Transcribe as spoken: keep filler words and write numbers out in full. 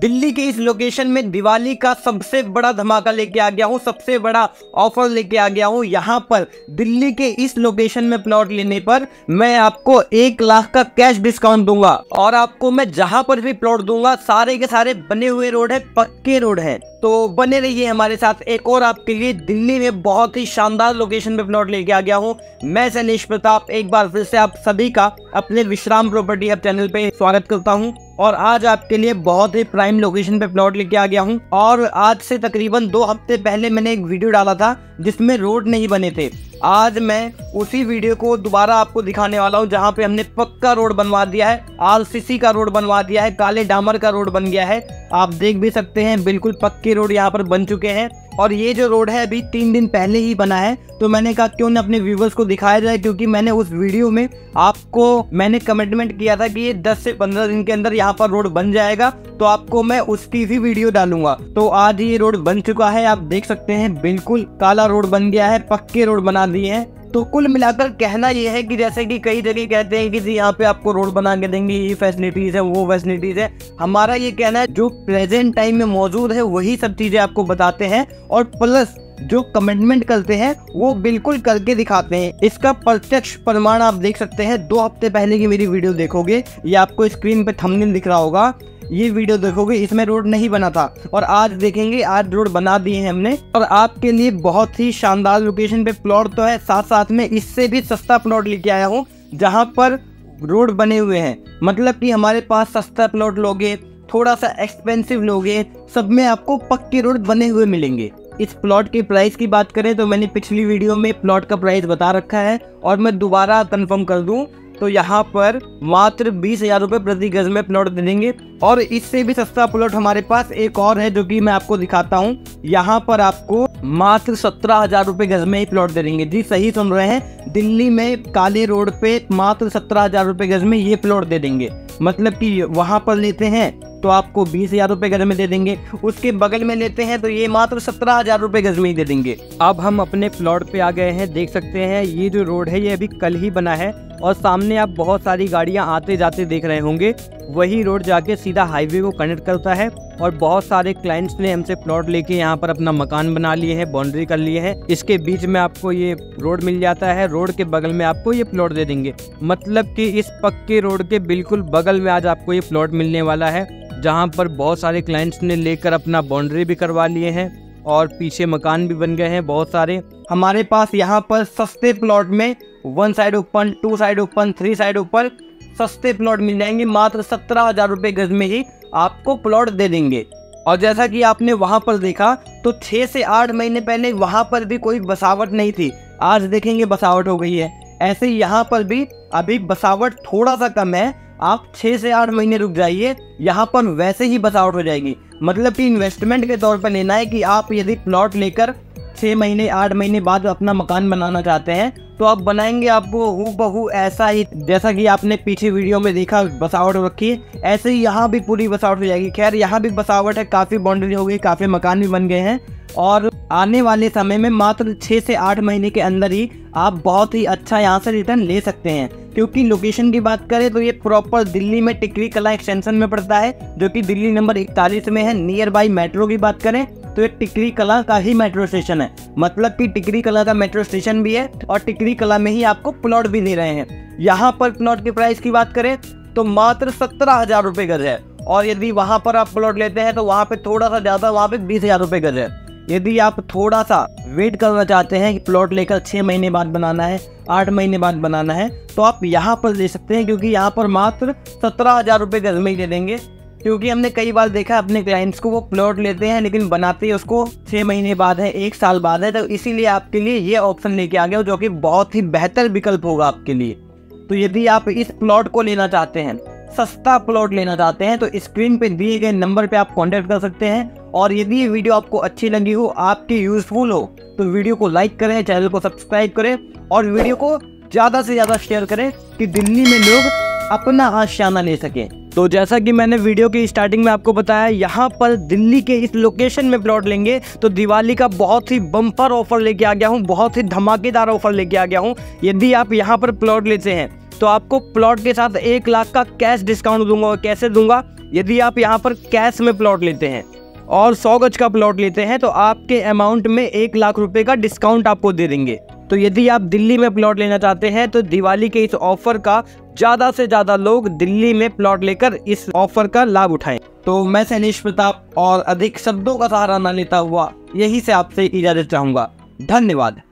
दिल्ली के इस लोकेशन में दिवाली का सबसे बड़ा धमाका लेके आ गया हूँ, सबसे बड़ा ऑफर लेके आ गया हूँ। यहाँ पर दिल्ली के इस लोकेशन में प्लॉट लेने पर मैं आपको एक लाख का कैश डिस्काउंट दूंगा और आपको मैं जहाँ पर भी प्लॉट दूंगा सारे के सारे बने हुए रोड है, पक्के रोड है। तो बने रहिए हमारे साथ। एक और आपके लिए दिल्ली में बहुत ही शानदार लोकेशन पे प्लॉट लेके आ गया हूँ। मैं शैलेश प्रताप एक बार फिर से आप सभी का अपने विश्राम प्रॉपर्टी हब चैनल पे स्वागत करता हूँ और आज आपके लिए बहुत ही प्राइम लोकेशन पे प्लॉट लेके आ गया हूँ। और आज से तकरीबन दो हफ्ते पहले मैंने एक वीडियो डाला था जिसमें रोड नहीं बने थे। आज मैं उसी वीडियो को दोबारा आपको दिखाने वाला हूँ जहाँ पे हमने पक्का रोड बनवा दिया है, आरसीसी का रोड बनवा दिया है, काले डामर का रोड बन गया है। आप देख भी सकते हैं बिल्कुल पक्के रोड यहाँ पर बन चुके हैं। और ये जो रोड है अभी तीन दिन पहले ही बना है, तो मैंने कहा क्यों ना अपने व्यूवर्स को दिखाया जाए, क्योंकि मैंने उस वीडियो में आपको मैंने कमिटमेंट किया था कि ये दस से पंद्रह दिन के अंदर यहाँ पर रोड बन जाएगा, तो आपको मैं उसकी भी वीडियो डालूंगा। तो आज ये रोड बन चुका है, आप देख सकते हैं बिल्कुल काला रोड बन गया है, पक्के रोड बना दिए हैं। तो कुल मिलाकर कहना यह है कि जैसे कि कई जगह कहते हैं कि जी यहाँ पे आपको रोड बना के देंगे, ये फैसिलिटीज़ है, वो फैसिलिटीज़ है। हमारा ये कहना है जो प्रेजेंट टाइम में मौजूद है वही सब चीज़ें आपको बताते हैं और प्लस जो कमिटमेंट करते हैं वो बिल्कुल करके दिखाते हैं। इसका प्रत्यक्ष प्रमाण आप देख सकते हैं। दो हफ्ते पहले की मेरी वीडियो देखोगे या आपको स्क्रीन पर थंबनेल दिख रहा होगा, ये वीडियो देखोगे इसमें रोड नहीं बना था और आज देखेंगे आज रोड बना दिए हैं हमने। और आपके लिए बहुत ही शानदार लोकेशन पे प्लॉट तो है, साथ साथ में इससे भी सस्ता प्लॉट लेके आया हूँ जहाँ पर रोड बने हुए हैं। मतलब कि हमारे पास सस्ता प्लॉट लोगे, थोड़ा सा एक्सपेंसिव लोगे, सब में आपको पक्के रोड बने हुए मिलेंगे। इस प्लॉट के प्राइस की बात करें तो मैंने पिछली वीडियो में प्लॉट का प्राइस बता रखा है और मैं दोबारा कन्फर्म कर दूं तो यहाँ पर मात्र बीस हजार रुपये प्रति गज में प्लॉट दे देंगे। और इससे भी सस्ता प्लॉट हमारे पास एक और है जो कि मैं आपको दिखाता हूँ। यहाँ पर आपको मात्र सत्रह हजार रुपये गज में ही प्लॉट दे देंगे। जी सही सुन रहे हैं, दिल्ली में काले रोड पे मात्र सत्रह हजार रुपये गज में ये प्लॉट दे देंगे। मतलब कि वहाँ पर लेते हैं तो आपको बीस हजार रुपये गज में दे देंगे, उसके बगल में लेते हैं तो ये मात्र सत्रह हजार रुपये गज में ही दे देंगे। अब हम अपने प्लॉट पे आ गए हैं, देख सकते हैं ये जो रोड है ये अभी कल ही बना है और सामने आप बहुत सारी गाड़ियां आते जाते देख रहे होंगे। वही रोड जाके सीधा हाईवे को कनेक्ट करता है और बहुत सारे क्लाइंट्स ने हमसे प्लॉट लेके यहाँ पर अपना मकान बना लिए हैं, बाउंड्री कर लिए हैं। इसके बीच में आपको ये रोड मिल जाता है, रोड के बगल में आपको ये प्लॉट दे देंगे। मतलब कि इस पक्के रोड के बिल्कुल बगल में आज आपको ये प्लॉट मिलने वाला है जहाँ पर बहुत सारे क्लाइंट्स ने लेकर अपना बाउंड्री भी करवा लिए हैं और पीछे मकान भी बन गए हैं बहुत सारे। हमारे पास यहाँ पर सस्ते प्लॉट में one side open, two side open, three side open सस्ते प्लॉट मिल जाएंगे। मात्र सत्रह हजार रुपये गज में ही आपको प्लॉट दे देंगे। और जैसा कि आपने वहाँ पर देखा तो छः से आठ महीने पहले वहाँ पर भी कोई बसावट नहीं थी, आज देखेंगे बसावट हो गई है। ऐसे यहाँ पर भी अभी बसावट थोड़ा सा कम है, आप छः से आठ महीने रुक जाइए, यहाँ पर वैसे ही बसावट हो जाएगी। मतलब कि इन्वेस्टमेंट के तौर पर लेना है कि आप यदि प्लॉट लेकर छः महीने आठ महीने बाद अपना मकान बनाना चाहते हैं तो आप बनाएंगे आपको हू बहू ऐसा ही जैसा कि आपने पीछे वीडियो में देखा बसावट रखी है, ऐसे ही यहाँ भी पूरी बसावट हो जाएगी। खैर यहाँ भी बसावट है, काफ़ी बाउंड्री हो गई, काफ़ी मकान भी बन गए हैं और आने वाले समय में मात्र छः से आठ महीने के अंदर ही आप बहुत ही अच्छा यहाँ से रिटर्न ले सकते हैं। क्योंकि लोकेशन की बात करें तो ये प्रॉपर दिल्ली में टिकरी कला एक्सटेंशन में पड़ता है जो कि दिल्ली नंबर इकतालीस में है। नियर बाई मेट्रो की बात करें तो ये टिकरी कला का ही मेट्रो स्टेशन है। मतलब कि टिकरी कला का मेट्रो स्टेशन भी है और टिकरी कला में ही आपको प्लॉट भी दे रहे हैं। यहाँ पर प्लॉट के प्राइस की बात करें तो मात्र सत्रह हजार रुपये गज है और यदि वहाँ पर आप प्लॉट लेते हैं तो वहाँ पे थोड़ा सा ज़्यादा, वहाँ पे बीस हजार रुपये गज है। यदि आप थोड़ा सा वेट करना चाहते हैं कि प्लॉट लेकर छः महीने बाद बनाना है, आठ महीने बाद बनाना है, तो आप यहाँ पर ले सकते हैं क्योंकि यहाँ पर मात्र सत्रह हजार रुपये गज में ही दे देंगे। क्योंकि हमने कई बार देखा अपने क्लाइंट्स को वो प्लॉट लेते हैं लेकिन बनाते ही उसको छः महीने बाद है, एक साल बाद है। तो इसीलिए आपके लिए ये ऑप्शन लेके आ गया जो कि बहुत ही बेहतर विकल्प होगा आपके लिए। तो यदि आप इस प्लॉट को लेना चाहते हैं, सस्ता प्लॉट लेना चाहते हैं, तो स्क्रीन पे दिए गए नंबर पे आप कॉन्टैक्ट कर सकते हैं। और यदि ये वीडियो आपको अच्छी लगी हो, आपकी यूज़फुल हो, तो वीडियो को लाइक करें, चैनल को सब्सक्राइब करें और वीडियो को ज़्यादा से ज़्यादा शेयर करें कि दिल्ली में लोग अपना आशियाना ले सकें। तो जैसा कि मैंने वीडियो की स्टार्टिंग में आपको बताया, यहाँ पर दिल्ली के इस लोकेशन में प्लॉट लेंगे तो दिवाली का बहुत ही बम्पर ऑफर लेके आ गया हूँ, बहुत ही धमाकेदार ऑफर लेके आ गया हूँ। यदि आप यहाँ पर प्लॉट लेते हैं तो आपको प्लॉट के साथ एक लाख का कैश डिस्काउंट दूंगा। कैसे दूंगा? यदि आप यहाँ पर कैश में प्लॉट लेते हैं और सौ गज का प्लॉट लेते हैं तो आपके अमाउंट में एक लाख रुपए का डिस्काउंट आपको दे देंगे। तो यदि आप दिल्ली में प्लॉट लेना चाहते हैं तो दिवाली के इस ऑफर का ज़्यादा से ज़्यादा लोग दिल्ली में प्लॉट लेकर इस ऑफर का लाभ उठाएं। तो मैं शैलेश प्रताप और अधिक शब्दों का सहारा न लेता हुआ यहीं से आपसे इजाज़त चाहूँगा। धन्यवाद।